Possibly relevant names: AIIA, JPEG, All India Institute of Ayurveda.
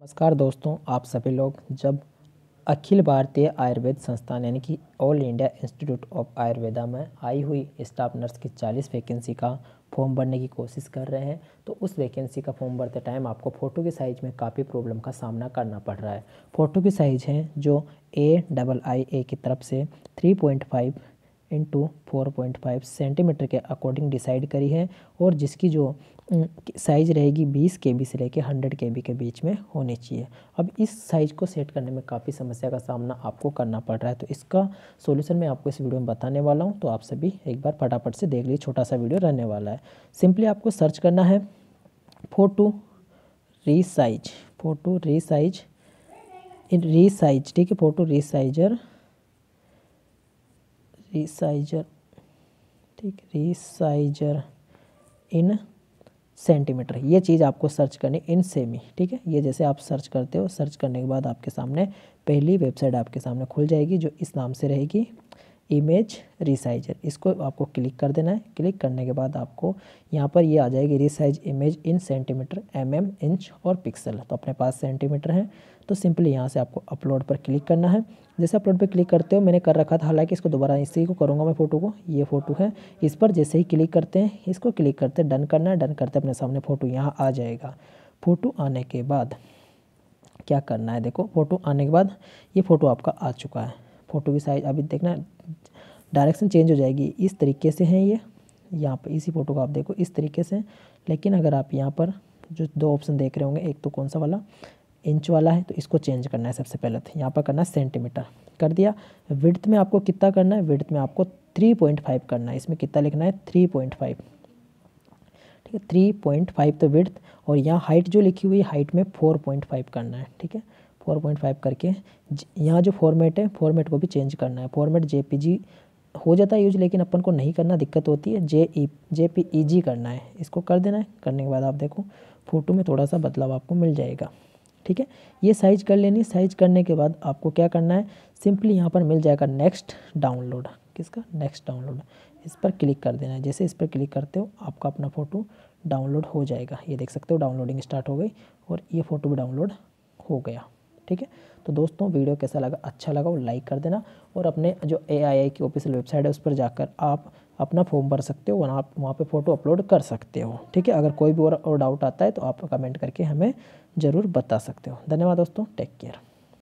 नमस्कार दोस्तों, आप सभी लोग जब अखिल भारतीय आयुर्वेद संस्थान यानी कि All India Institute of Ayurveda में आई हुई स्टाफ नर्स की 40 वैकेंसी का फॉर्म भरने की कोशिश कर रहे हैं तो उस वैकेंसी का फॉर्म भरते टाइम आपको फ़ोटो की साइज़ में काफ़ी प्रॉब्लम का सामना करना पड़ रहा है। फ़ोटो की साइज़ है जो AIIA की तरफ से 3.5 × 4.5 सेंटीमीटर के अकॉर्डिंग डिसाइड करी है और जिसकी जो साइज़ रहेगी 20 KB से लेकर 100 KB के बीच में होनी चाहिए। अब इस साइज़ को सेट करने में काफ़ी समस्या का सामना आपको करना पड़ रहा है, तो इसका सॉल्यूशन मैं आपको इस वीडियो में बताने वाला हूं। तो आप सभी एक बार फटाफट से देख लीजिए, छोटा सा वीडियो रहने वाला है। सिंपली आपको सर्च करना है फोटो री साइज, ठीक है, फोटो री साइजर, ठीक, री साइजर इन सेंटीमीटर, ये चीज़ आपको सर्च करनी इन सेमी, ठीक है। ये जैसे आप सर्च करते हो, सर्च करने के बाद आपके सामने पहली वेबसाइट आपके सामने खुल जाएगी जो इस नाम से रहेगी इमेज रिसाइजर। इसको आपको क्लिक कर देना है। क्लिक करने के बाद आपको यहाँ पर ये आ जाएगी resize image in centimetre, mm, inch और पिक्सल। तो अपने पास सेंटीमीटर है तो सिंपली यहाँ से आपको अपलोड पर क्लिक करना है। जैसे अपलोड पर क्लिक करते हो, मैंने कर रखा था, हालांकि इसको दोबारा इसी को करूँगा मैं, फ़ोटो को, ये फ़ोटो है, इस पर जैसे ही क्लिक करते हैं, इसको क्लिक करते डन करना है। डन करते अपने सामने फ़ोटो यहाँ आ जाएगा। फ़ोटो आने के बाद क्या करना है, देखो फ़ोटो आने के बाद ये फ़ोटो आपका आ चुका है। फ़ोटो की साइज़ अभी देखना, डायरेक्शन चेंज हो जाएगी, इस तरीके से है ये, यहाँ पर इसी फ़ोटो को आप देखो इस तरीके से। लेकिन अगर आप यहाँ पर जो दो ऑप्शन देख रहे होंगे, एक तो कौन सा वाला इंच वाला है, तो इसको चेंज करना है। सबसे पहले तो यहाँ पर करना है सेंटीमीटर, कर दिया। विड्थ में आपको कितना करना है, विड्थ में आपको 3.5 करना है। इसमें कितना लिखना है, 3.5, ठीक है, 3.5 तो विड्थ। और यहाँ हाइट जो लिखी हुई है, हाइट में 4.5 करना है, ठीक है, 4.5 करके यहाँ जो फॉर्मेट है, फॉर्मेट को भी चेंज करना है। फॉर्मेट JPG हो जाता है यूज, लेकिन अपन को नहीं करना, दिक्कत होती है, JPEG करना है। इसको कर देना है। करने के बाद आप देखो फ़ोटो में थोड़ा सा बदलाव आपको मिल जाएगा, ठीक है। ये साइज कर लेनी। साइज करने के बाद आपको क्या करना है, सिंपली यहाँ पर मिल जाएगा नेक्स्ट डाउनलोड, किसका, नेक्स्ट डाउनलोड, इस पर क्लिक कर देना है। जैसे इस पर क्लिक करते हो आपका अपना फ़ोटो डाउनलोड हो जाएगा। ये देख सकते हो डाउनलोडिंग स्टार्ट हो गई और ये फ़ोटो भी डाउनलोड हो गया, ठीक है। तो दोस्तों वीडियो कैसा लगा, अच्छा लगा वो लाइक कर देना और अपने जो AIIA की ऑफिशियल वेबसाइट है उस पर जाकर आप अपना फॉर्म भर सकते हो, आप वहाँ पे फ़ोटो अपलोड कर सकते हो, ठीक है। अगर कोई भी और डाउट आता है तो आप कमेंट करके हमें ज़रूर बता सकते हो। धन्यवाद दोस्तों, टेक केयर।